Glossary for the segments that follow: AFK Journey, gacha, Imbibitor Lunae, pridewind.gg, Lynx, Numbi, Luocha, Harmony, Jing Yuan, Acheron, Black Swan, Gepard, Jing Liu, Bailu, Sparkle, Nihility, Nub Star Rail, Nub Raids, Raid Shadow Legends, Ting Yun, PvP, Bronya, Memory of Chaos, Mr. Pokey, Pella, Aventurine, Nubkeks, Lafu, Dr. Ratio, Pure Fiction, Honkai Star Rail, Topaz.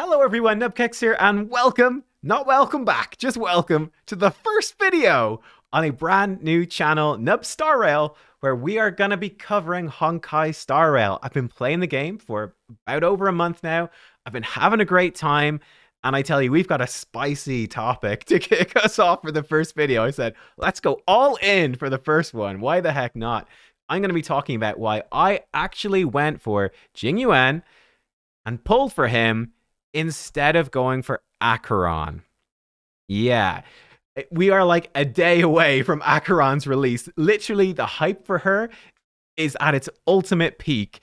Hello everyone, Nubkeks here, and welcome, not welcome back, just welcome to the first video on a brand new channel, Nub Star Rail, where we are going to be covering Honkai Star Rail. I've been playing the game for about over a month now. I've been having a great time, and I tell you, we've got a spicy topic to kick us off for the first video. I said, let's go all in for the first one. Why the heck not? I'm going to be talking about why I actually went for Jing Yuan and pulled for him instead of going for Acheron. Yeah, we are like a day away from Acheron's release. Literally, the hype for her is at its ultimate peak.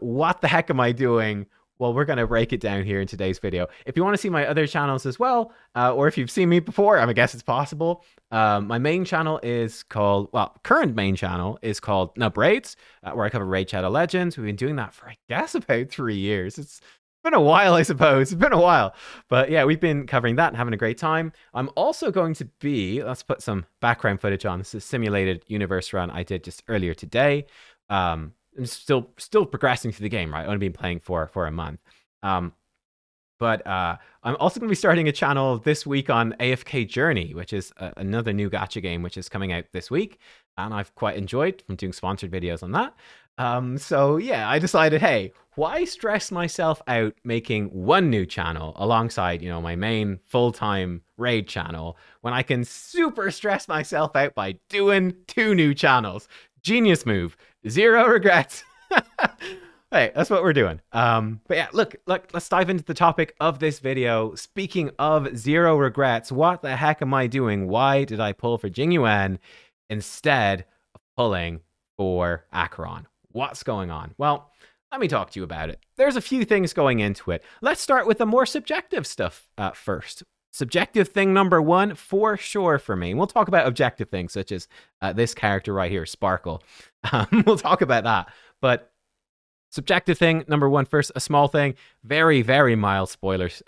What the heck am I doing? Well, we're going to break it down here in today's video. If you want to see my other channels as well, or if you've seen me before, I guess it's possible. My main channel is called, well, current main channel is called Nub Raids, where I cover Raid Shadow Legends. We've been doing that for, I guess, about 3 years. It's been a while, I suppose. It's been a while. But yeah, we've been covering that and having a great time. I'm also going to be, let's put some background footage on. This is a simulated universe run I did just earlier today. I'm still progressing through the game, right? I've only been playing for a month. But I'm also going to be starting a channel this week on AFK Journey, which is another new gacha game, which is coming out this week. And I've quite enjoyed from doing sponsored videos on that. So yeah, I decided, hey, why stress myself out making one new channel alongside, you know, my main full-time raid channel when I can super stress myself out by doing two new channels? Genius move. Zero regrets. Hey, that's what we're doing. But yeah, look, let's dive into the topic of this video. Speaking of zero regrets, what the heck am I doing? Why did I pull for Jing Yuan instead of pulling for Acheron? What's going on? Well, let me talk to you about it. There's a few things going into it. Let's start with the more subjective stuff first. Subjective thing number one, for sure for me. And we'll talk about objective things such as this character right here, Sparkle. We'll talk about that. But subjective thing number one first, a small thing, very, very mild spoilers,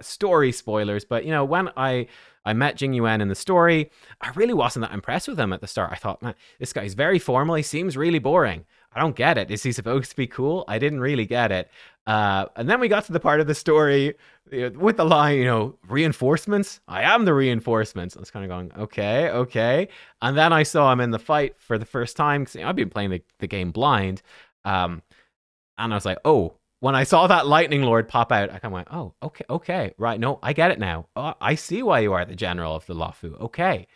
story spoilers. But, you know, when I met Jing Yuan in the story, I really wasn't that impressed with him at the start. I thought, man, this guy's very formal. He seems really boring. I don't get it. Is he supposed to be cool? I didn't really get it. And then we got to the part of the story with the line, you know, reinforcements. I am the reinforcements. I was kind of going, okay, okay. And then I saw him in the fight for the first time because, you know, I've been playing the game blind. And I was like, oh, when I saw that Lightning Lord pop out, I kind of went, oh, okay, right. No, I get it now. Oh, I see why you are the general of the Lafu. Okay,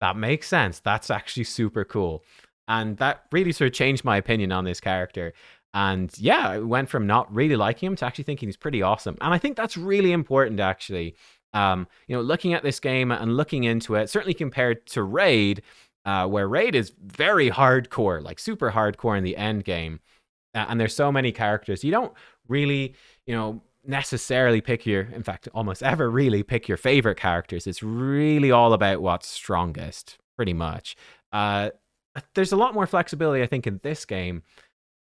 that makes sense. That's actually super cool. And that really sort of changed my opinion on this character. And yeah, I went from not really liking him to actually thinking he's pretty awesome. And I think that's really important, actually. You know, looking at this game and looking into it, certainly compared to Raid, where Raid is very hardcore, like super hardcore in the end game. And there's so many characters. You don't really, you know, necessarily pick your, in fact, almost ever really pick your favorite characters. It's really all about what's strongest, pretty much. There's a lot more flexibility, I think, in this game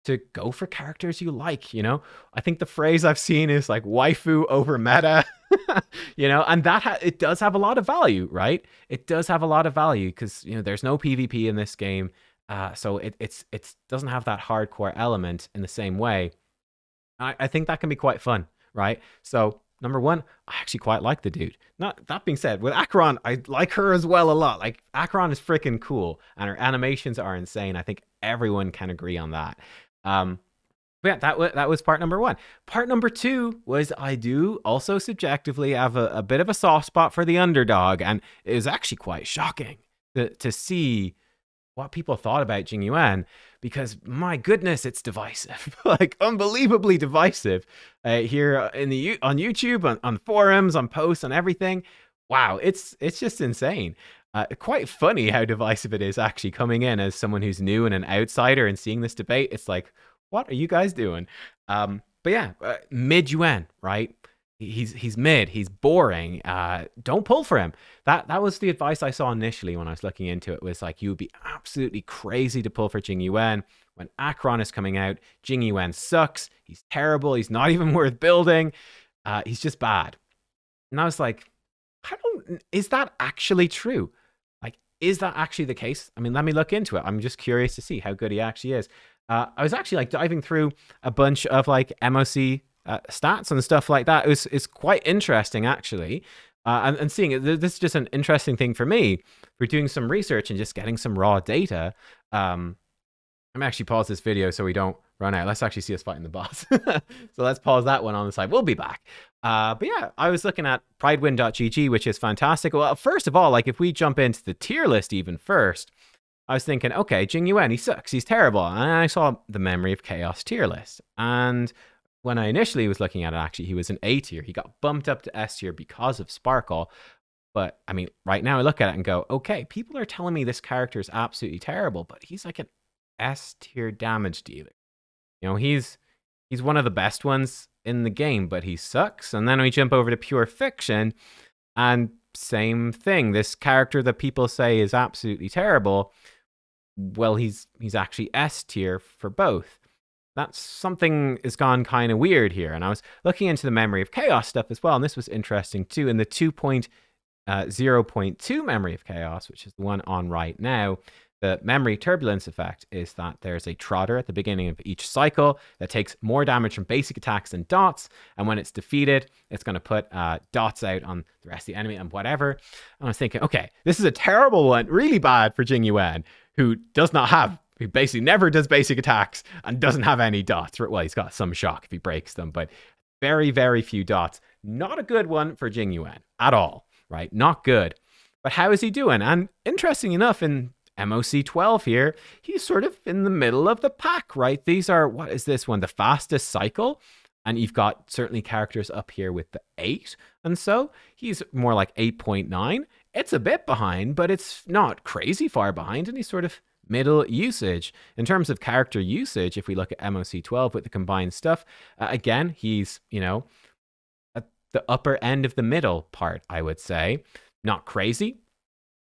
to go for characters you like, you know? I think the phrase I've seen is like waifu over meta, you know? And that it does have a lot of value, right? It does have a lot of value because, you know, there's no PvP in this game. So it doesn't have that hardcore element in the same way. I think that can be quite fun, right? So number one, I actually quite like the dude. Not that being said, with Acheron, I like her as well a lot. Like, Acheron is freaking cool, and her animations are insane. I think everyone can agree on that. But yeah, that was part number one. Part number two was I do also subjectively have a bit of a soft spot for the underdog, and it was actually quite shocking to see what people thought about Jing Yuan, because my goodness, it's divisive, like unbelievably divisive here on YouTube, on forums, on posts, on everything. Wow, it's just insane. Quite funny how divisive it is, actually, coming in as someone who's new and an outsider and seeing this debate. It's like, what are you guys doing? But yeah, mid Yuan, right? He's mid, he's boring, don't pull for him. That was the advice I saw initially when I was looking into it, was like, you would be absolutely crazy to pull for Jing Yuan. When Acheron is coming out, Jing Yuan sucks, he's terrible, he's not even worth building, he's just bad. And I was like, is that actually true? Like, is that actually the case? I mean, let me look into it. I'm just curious to see how good he actually is. I was actually like diving through a bunch of like MOC stats and stuff like that is quite interesting, actually. And seeing it, this is just an interesting thing for me. We're doing some research and just getting some raw data. I'm actually pause this video so we don't run out. Let's actually see us fighting the boss. So let's pause that one on the side. We'll be back. But yeah, I was looking at pridewind.gg, which is fantastic. Well, first of all, like if we jump into the tier list even first, I was thinking, okay, Jing Yuan, he sucks, he's terrible. And I saw the Memory of Chaos tier list. And when I initially was looking at it, actually, he was an A tier. He got bumped up to S tier because of Sparkle. But I mean, right now I look at it and go, okay, people are telling me this character is absolutely terrible, but he's like an S tier damage dealer. You know, he's one of the best ones in the game, but he sucks. And then we jump over to Pure Fiction and same thing. This character that people say is absolutely terrible, well, he's actually S tier for both. That's something has gone kind of weird here. And I was looking into the Memory of Chaos stuff as well, and this was interesting too. In the 2.0.2 Memory of Chaos, which is the one on right now, the memory turbulence effect is that there's a trotter at the beginning of each cycle that takes more damage from basic attacks than dots. And when it's defeated, it's going to put dots out on the rest of the enemy and whatever. And I was thinking, okay, this is a terrible one, really bad for Jing Yuan, who does not have, who basically never does basic attacks and doesn't have any dots. Well, he's got some shock if he breaks them, but very, very few dots. Not a good one for Jing Yuan at all, right? Not good. But how is he doing? And interesting enough, in MOC 12 here, he's sort of in the middle of the pack, right? These are, what is this one? The fastest cycle. And you've got certainly characters up here with the 8. And so he's more like 8.9. It's a bit behind, but it's not crazy far behind. And he's sort of middle usage. In terms of character usage, if we look at MOC 12 with the combined stuff, again, he's, you know, at the upper end of the middle part, I would say. Not crazy.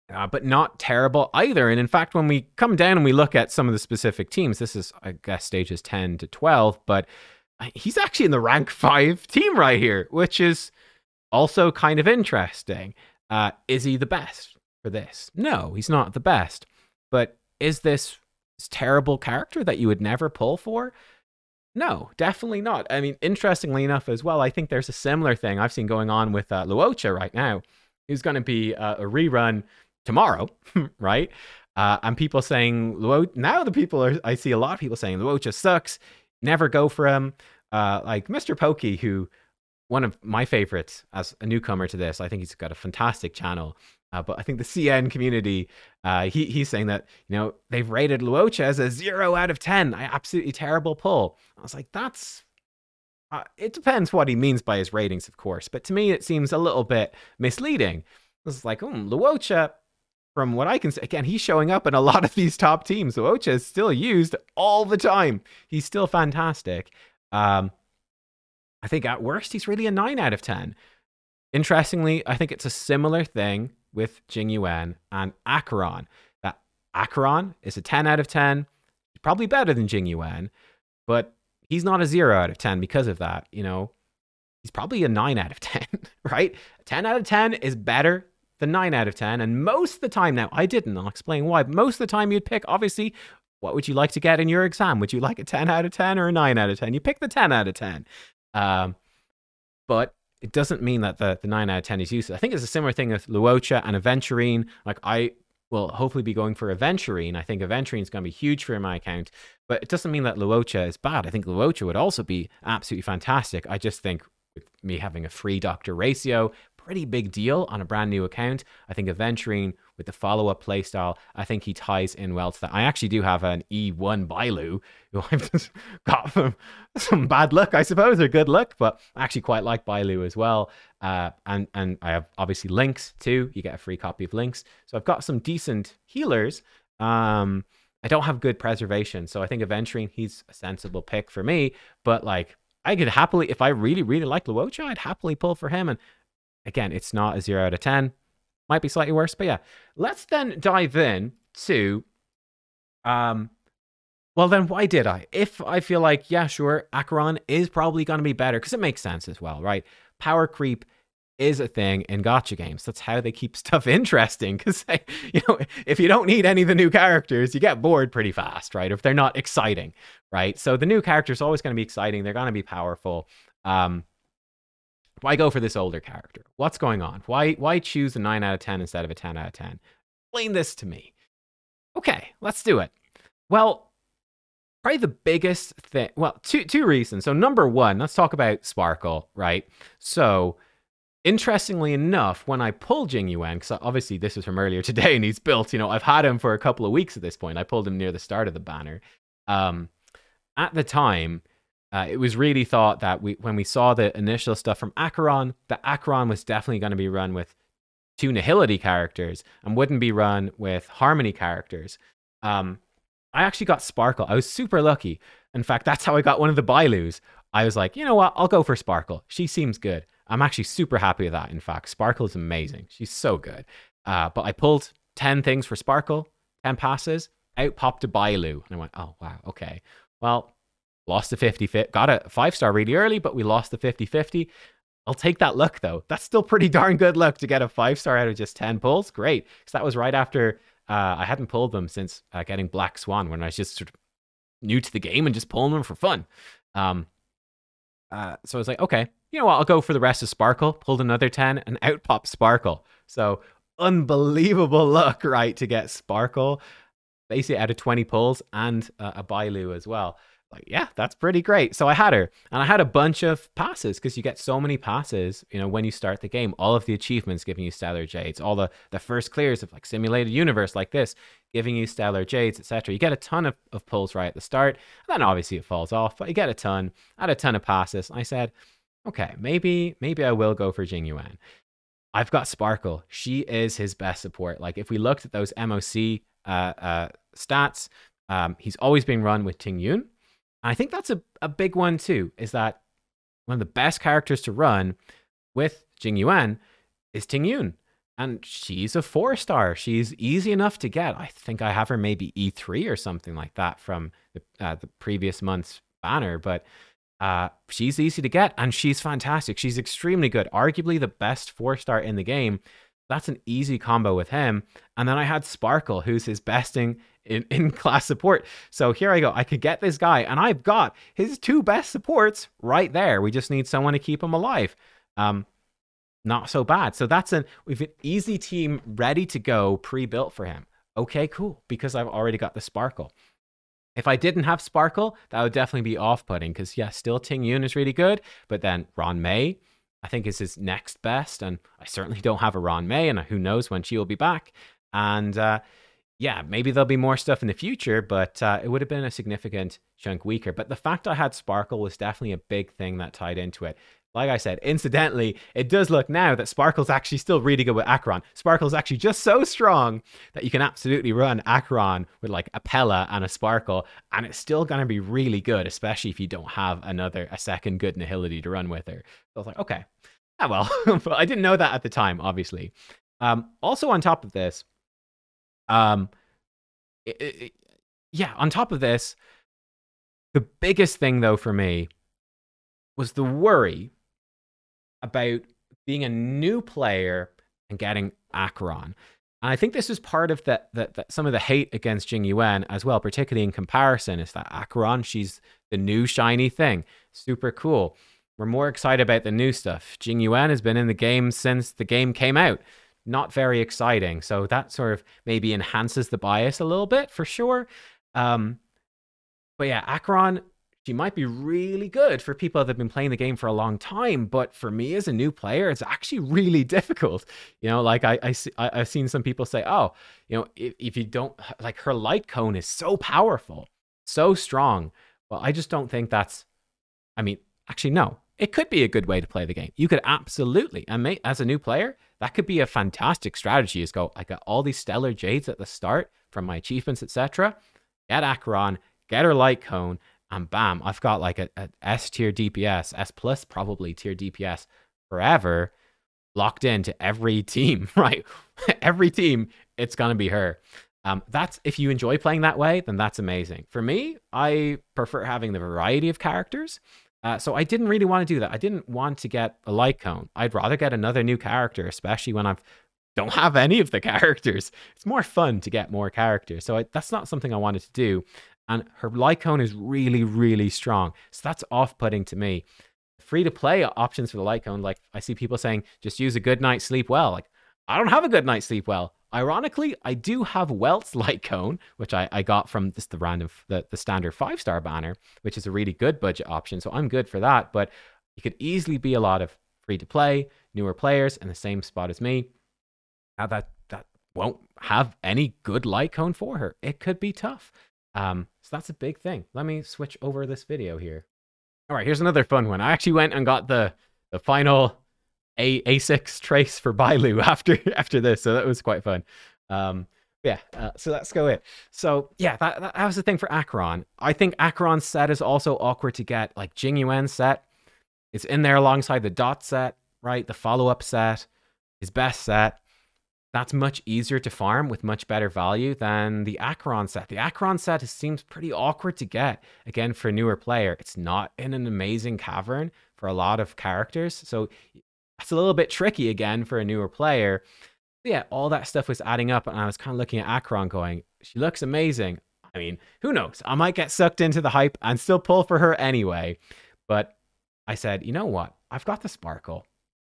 But not terrible either. And in fact, when we come down and we look at some of the specific teams, this is, I guess, stages 10 to 12, but he's actually in the rank 5 team right here, which is also kind of interesting. Is he the best for this? No, he's not the best. But is this terrible character that you would never pull for? No, definitely not. I mean, interestingly enough as well, I think there's a similar thing I've seen going on with Luocha right now, who's going to be a rerun tomorrow, right? And people saying, now the people are, I see a lot of people saying Luocha sucks, never go for him. Like Mr. Pokey, who, one of my favorites as a newcomer to this, I think he's got a fantastic channel. But I think the CN community, he's saying that, you know, they've rated Luocha as a 0 out of 10, absolutely terrible pull. I was like, that's, it depends what he means by his ratings, of course. But to me, it seems a little bit misleading. It's like, Luocha, from what I can say, again, he's showing up in a lot of these top teams. Luocha is still used all the time. He's still fantastic. I think at worst, he's really a 9 out of 10. Interestingly, I think it's a similar thing with Jing Yuan and Acheron. That Acheron is a 10 out of 10, probably better than Jing Yuan, but he's not a 0 out of 10 because of that. You know, he's probably a 9 out of 10, right? A 10 out of 10 is better the 9 out of 10. And most of the time now, I didn't, I'll explain why. Most of the time you'd pick, obviously, what would you like to get in your exam? Would you like a 10 out of 10 or a 9 out of 10? You pick the 10 out of 10. But it doesn't mean that the 9 out of 10 is useless. I think it's a similar thing with Luocha and Aventurine. Like I will hopefully be going for Aventurine. I think Aventurine is going to be huge for my account. But it doesn't mean that Luocha is bad. I think Luocha would also be absolutely fantastic. I just think with me having a free Dr. Ratio, pretty big deal on a brand new account. I think Aventurine with the follow-up playstyle, I think he ties in well to that. I actually do have an E1 Bailu, who I've just got from some bad luck, I suppose, or good luck, but I actually quite like Bailu as well. And I have obviously Lynx too. You get a free copy of Lynx. So I've got some decent healers. I don't have good preservation. So I think Aventurine, he's a sensible pick for me, but like I could happily, if I really, really like Luocha, I'd happily pull for him. And again, it's not a 0 out of 10. Might be slightly worse, but yeah. Let's then dive in to, well then why did I? If I feel like, yeah, sure, Acheron is probably going to be better, because it makes sense as well, right? Power creep is a thing in gacha games. That's how they keep stuff interesting, because you know, if you don't need any of the new characters, you get bored pretty fast, right? If they're not exciting, right? So the new characters are always going to be exciting. They're going to be powerful. Why go for this older character? What's going on? Why choose a 9 out of 10 instead of a 10 out of 10? Explain this to me. Okay, let's do it. Well, probably the biggest thing, well, two reasons. So number one, let's talk about Sparkle, right? So interestingly enough, when I pulled Jing Yuan, because obviously this is from earlier today and he's built, you know, I've had him for a couple of weeks at this point. I pulled him near the start of the banner. At the time, it was really thought that when we saw the initial stuff from Acheron, that Acheron was definitely going to be run with two Nihility characters and wouldn't be run with Harmony characters. I actually got Sparkle. I was super lucky. In fact, that's how I got one of the Bailus. I was like, you know what? I'll go for Sparkle. She seems good. I'm actually super happy with that. In fact, Sparkle is amazing. She's so good. But I pulled 10 things for Sparkle, 10 passes, out popped a Bailu. And I went, oh, wow, okay. Well, lost the 50-50. Got a 5-star really early, but we lost the 50-50. I'll take that luck, though. That's still pretty darn good luck to get a 5-star out of just 10 pulls. Great. Because that was right after... I hadn't pulled them since getting Black Swan, when I was just sort of new to the game and just pulling them for fun. So I was like, okay, you know what? I'll go for the rest of Sparkle. Pulled another 10 and out popped Sparkle. So unbelievable luck, right, to get Sparkle. Basically out of 20 pulls and a Bailu as well. Like, yeah, that's pretty great. So I had her and I had a bunch of passes because you get so many passes, you know, when you start the game, all of the achievements giving you Stellar Jades, all the first clears of like Simulated Universe like this, giving you Stellar Jades, etc. You get a ton of pulls right at the start. And then obviously it falls off, but you get a ton. I had a ton of passes. And I said, okay, maybe I will go for Jing Yuan. I've got Sparkle. She is his best support. Like if we looked at those MOC stats, he's always been run with Ting Yun. I think that's a big one too, is that one of the best characters to run with Jing Yuan is Ting Yun. And she's a 4-star. She's easy enough to get. I think I have her maybe E3 or something like that from the previous month's banner, but she's easy to get and she's fantastic. She's extremely good, arguably the best 4-star in the game. That's an easy combo with him. And then I had Sparkle, who's his besting in class support. So here I go. I could get this guy and I've got his two best supports right there. We just need someone to keep him alive. Not so bad. So that's we've an easy team ready to go, pre-built for him. Okay, cool. Because I've already got the Sparkle. If I didn't have Sparkle, that would definitely be off-putting because yeah, still Ting Yun is really good, but then Ruan Mei, I think, is his next best. And I certainly don't have a Ruan Mei, and who knows when she will be back. And yeah, maybe there'll be more stuff in the future, but it would have been a significant chunk weaker. But the fact I had Sparkle was definitely a big thing that tied into it. Like I said, incidentally, it does look now that Sparkle's actually still really good with Acheron. Sparkle's actually just so strong that you can absolutely run Acheron with like a Pella and a Sparkle, and it's still going to be really good, especially if you don't have a second good Nihility to run with her. So I was like, okay, ah well, but I didn't know that at the time, obviously. Also on top of this, the biggest thing though for me was the worry about being a new player and getting Acheron. And I think this is part of some of the hate against Jing Yuan as well, particularly in comparison, is that Acheron, she's the new shiny thing. Super cool. We're more excited about the new stuff. Jing Yuan has been in the game since the game came out. Not very exciting. So that sort of maybe enhances the bias a little bit for sure. But yeah, Acheron, she might be really good for people that have been playing the game for a long time, but for me as a new player, it's actually really difficult. You know, like I've seen some people say, oh, you know, if you don't, like her light cone is so powerful, so strong. Well, I just don't think that's, I mean, actually, no, it could be a good way to play the game. You could absolutely, and as a new player, that could be a fantastic strategy, is go, I got all these Stellar Jades at the start from my achievements, etc. Get Acheron, get her light cone, and bam, I've got like an S tier DPS, S plus probably tier DPS forever, locked into every team, right? Every team, it's going to be her. That's, if you enjoy playing that way, then that's amazing. For me, I prefer having the variety of characters. So I didn't really want to do that. I didn't want to get a light cone. I'd rather get another new character, especially when I don't have any of the characters. It's more fun to get more characters. So that's not something I wanted to do. And her light cone is really, really strong. So that's off-putting to me. free-to-play options for the light cone. Like, I see people saying, just use a good night's sleep well. Like, I don't have a good night's sleep well. Ironically, I do have Welt's light cone, which I got from just the random, the standard 5-star banner, which is a really good budget option. So I'm good for that. But you could easily be a lot of free-to-play, newer players in the same spot as me. Now that won't have any good light cone for her. It could be tough. So that's a big thing. Let me switch over this video here. All right, here's another fun one. I actually went and got the final A6 trace for Bailu after this, so that was quite fun. So that's go it. So yeah, that was the thing for Acheron. I think Acheron's set is also awkward to get. Like Jing Yuan's set, it's in there alongside the dot set, right? The follow-up set, his best set. That's much easier to farm with much better value than the Acheron set. The Acheron set seems pretty awkward to get. Again, for a newer player, it's not in an amazing cavern for a lot of characters. So that's a little bit tricky again for a newer player. But yeah, all that stuff was adding up, and I was kind of looking at Acheron going, she looks amazing. I mean, who knows? I might get sucked into the hype and still pull for her anyway. But I said, you know what? I've got the Sparkle.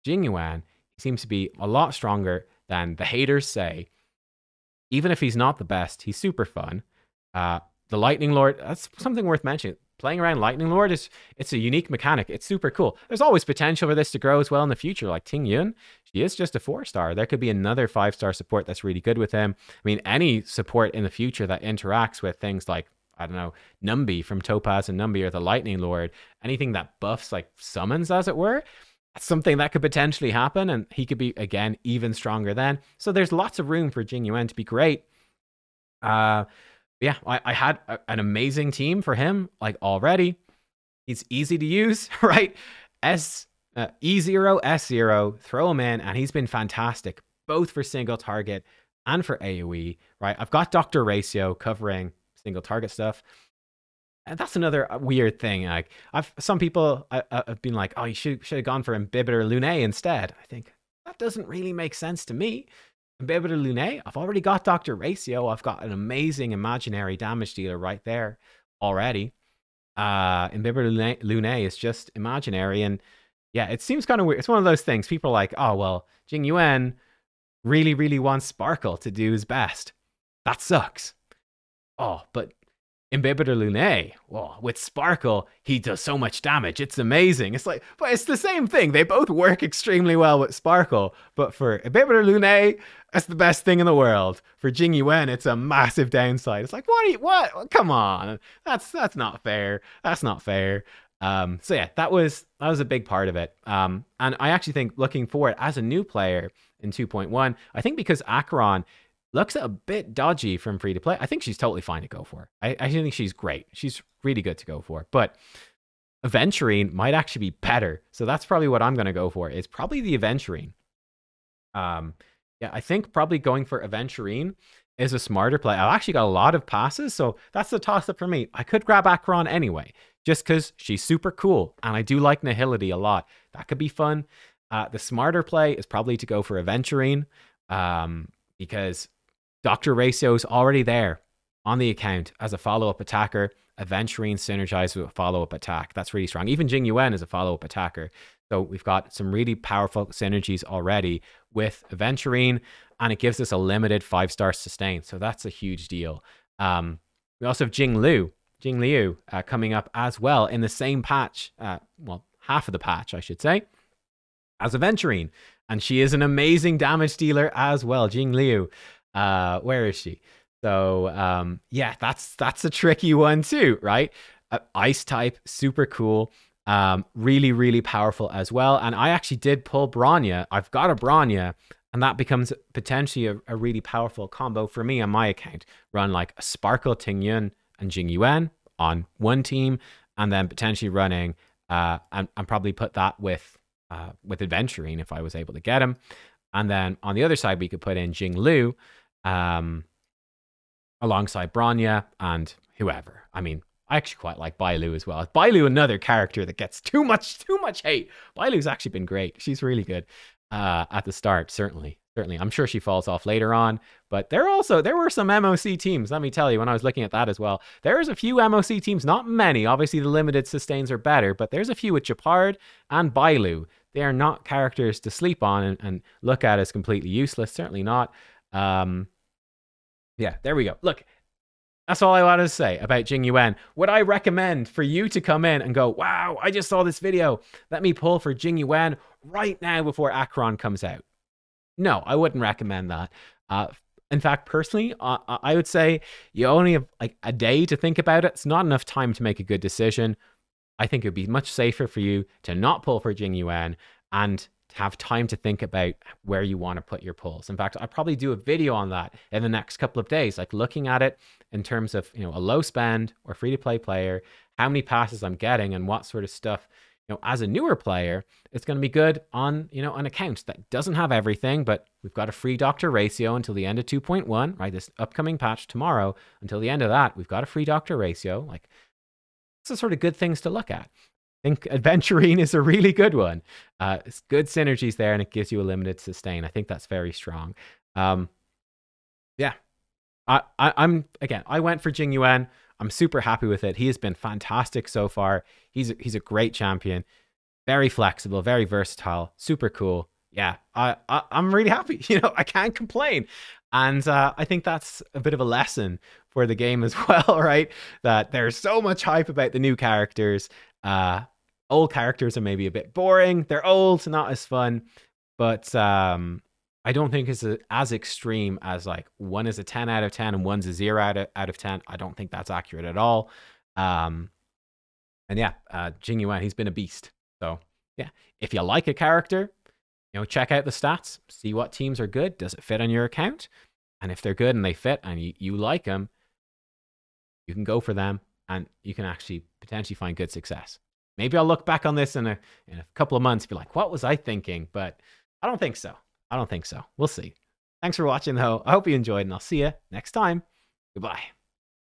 Jing Yuan, he seems to be a lot stronger than the haters say. Even if he's not the best, he's super fun. The Lightning Lord, that's something worth mentioning. Playing around Lightning Lord, it's a unique mechanic. It's super cool. There's always potential for this to grow as well in the future. Like Ting Yun, she is just a 4-star. There could be another 5-star support that's really good with him. I mean, any support in the future that interacts with things like, I don't know, Numbi from Topaz and Numbi, or the Lightning Lord, anything that buffs like summons, as it were, that's something that could potentially happen, and he could be, again, even stronger then. So there's lots of room for Jing Yuan to be great. I had an amazing team for him, like, already. He's easy to use, right? E0, S0, throw him in, and he's been fantastic, both for single target and for AoE, right? I've got Dr. Ratio covering single target stuff. And that's another weird thing. Like, some people have been like, "Oh, you should have gone for Imbibitor Lunae instead." I think that doesn't really make sense to me. Imbibitor Lunae, I've already got Dr. Ratio. I've got an amazing imaginary damage dealer right there already. Imbibitor Lunae is just imaginary, and yeah, it seems kind of weird. It's one of those things. People are like, "Oh, well, Jing Yuan really, really wants Sparkle to do his best. That sucks." Oh, but Imbibitor Lunae, well, with Sparkle, he does so much damage. It's amazing. It's like, but it's the same thing. They both work extremely well with Sparkle. But for Imbibitor Lunae, that's the best thing in the world. For Jing Yuan, it's a massive downside. It's like, what? Come on. That's not fair. That's not fair. So yeah, that was a big part of it. And I actually think looking forward as a new player in 2.1, I think because Acheron looks a bit dodgy from free to play, I think she's totally fine to go for. I think she's great. She's really good to go for. But Aventurine might actually be better. So that's probably what I'm going to go for, is probably the Aventurine. I think probably going for Aventurine is a smarter play. I've actually got a lot of passes, so that's the toss-up for me. I could grab Acheron anyway, just because she's super cool, and I do like Nihility a lot. That could be fun. The smarter play is probably to go for Aventurine, because Dr. Ratio's already there on the account as a follow-up attacker. Aventurine synergizes with a follow-up attack. That's really strong. Even Jing Yuan is a follow-up attacker. So we've got some really powerful synergies already with Aventurine, and it gives us a limited 5-star sustain. So that's a huge deal. We also have Jing Liu coming up as well in the same patch. Well, half of the patch, I should say, as Aventurine. And she is an amazing damage dealer as well, Jing Liu. Where is she? So that's a tricky one too, right? Ice type, super cool, really, really powerful as well. And I actually did pull Bronya. I've got a Bronya, and that becomes potentially a really powerful combo for me on my account. Run like a Sparkle, Ting Yun, and Jing Yuan on one team, and then potentially running and probably put that with Aventurine if I was able to get him. And then on the other side, we could put in Jing Liu alongside Bronya and whoever. I mean, I actually quite like Bailu as well. Bailu, another character that gets too much hate. Bailu's actually been great. She's really good at the start, certainly. certainly, I'm sure she falls off later on, but there were some MOC teams, let me tell you, when I was looking at that as well. There's a few MOC teams, not many, obviously the limited sustains are better, but there's a few with Gepard and Bailu. They are not characters to sleep on and look at as completely useless, certainly not. Yeah, there we go. Look, that's all I wanted to say about Jing Yuan. Would I recommend for you to come in and go, wow, I just saw this video, let me pull for Jing Yuan right now before Acheron comes out? No, I wouldn't recommend that. In fact, personally, I would say you only have like a day to think about it. It's not enough time to make a good decision. I think it would be much safer for you to not pull for Jing Yuan and have time to think about where you want to put your pulls. In fact, I'll probably do a video on that in the next couple of days, like looking at it in terms of, you know, a low spend or free to play player, how many passes I'm getting and what sort of stuff, you know, as a newer player, it's going to be good on, you know, an account that doesn't have everything, but we've got a free Dr. Ratio until the end of 2.1, right? This upcoming patch tomorrow, until the end of that, we've got a free Dr. Ratio. Like, it's the sort of good things to look at. I think Aventurine is a really good one. It's good synergies there, and it gives you a limited sustain. I think that's very strong. Yeah, I'm again, I went for Jing Yuan. I'm super happy with it. He has been fantastic so far. He's a great champion, very flexible, very versatile, super cool. Yeah, I'm really happy. You know, I can't complain. And I think that's a bit of a lesson for the game as well, right? That there's so much hype about the new characters. Old characters are maybe a bit boring. They're old, not as fun. But I don't think it's as extreme as like one is a 10 out of 10 and one's a 0 out of 10. I don't think that's accurate at all. And yeah, Jing Yuan, he's been a beast. So yeah, if you like a character, you know, check out the stats, see what teams are good. Does it fit on your account? And if they're good and they fit and you like them, you can go for them. And you can actually potentially find good success. Maybe I'll look back on this in a couple of months and be like, what was I thinking? But I don't think so. We'll see. Thanks for watching, though. I hope you enjoyed, and I'll see you next time. Goodbye.